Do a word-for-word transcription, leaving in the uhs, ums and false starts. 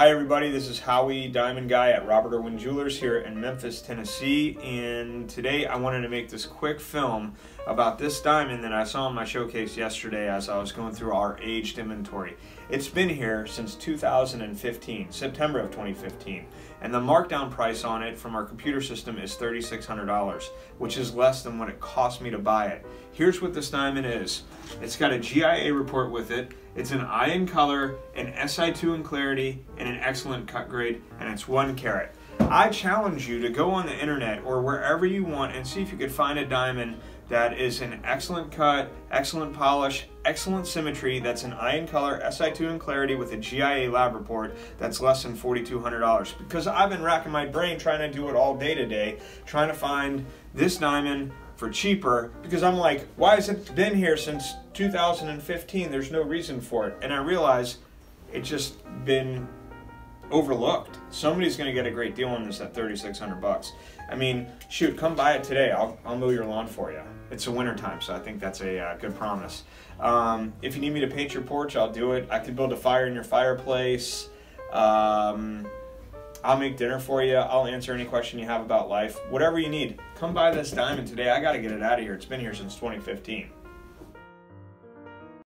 Hi everybody, this is Howie Diamond Guy at Robert Irwin Jewelers here in Memphis, Tennessee, and today I wanted to make this quick film about this diamond that I saw in my showcase yesterday as I was going through our aged inventory. It's been here since two thousand fifteen, September of twenty fifteen, and the markdown price on it from our computer system is thirty-six hundred dollars, which is less than what it cost me to buy it. Here's what this diamond is. It's got a G I A report with it. It's an I in color, an S I two in clarity, and an excellent cut grade, and it's one carat. I challenge you to go on the internet or wherever you want and see if you could find a diamond that is an excellent cut, excellent polish, excellent symmetry, that's an I in color, S I two in clarity with a G I A lab report that's less than forty-two hundred dollars. Because I've been racking my brain trying to do it all day today, trying to find this diamond for cheaper, because I'm like, why has it been here since two thousand fifteen? There's no reason for it. And I realize it's just been overlooked. Somebody's gonna get a great deal on this at thirty-six hundred bucks. I mean, shoot, come buy it today. I'll, I'll mow your lawn for you. It's the winter time, so I think that's a uh, good promise. Um, if you need me to paint your porch, I'll do it. I could build a fire in your fireplace. Um, I'll make dinner for you. I'll answer any question you have about life. Whatever you need, come buy this diamond today. I got to get it out of here. It's been here since twenty fifteen.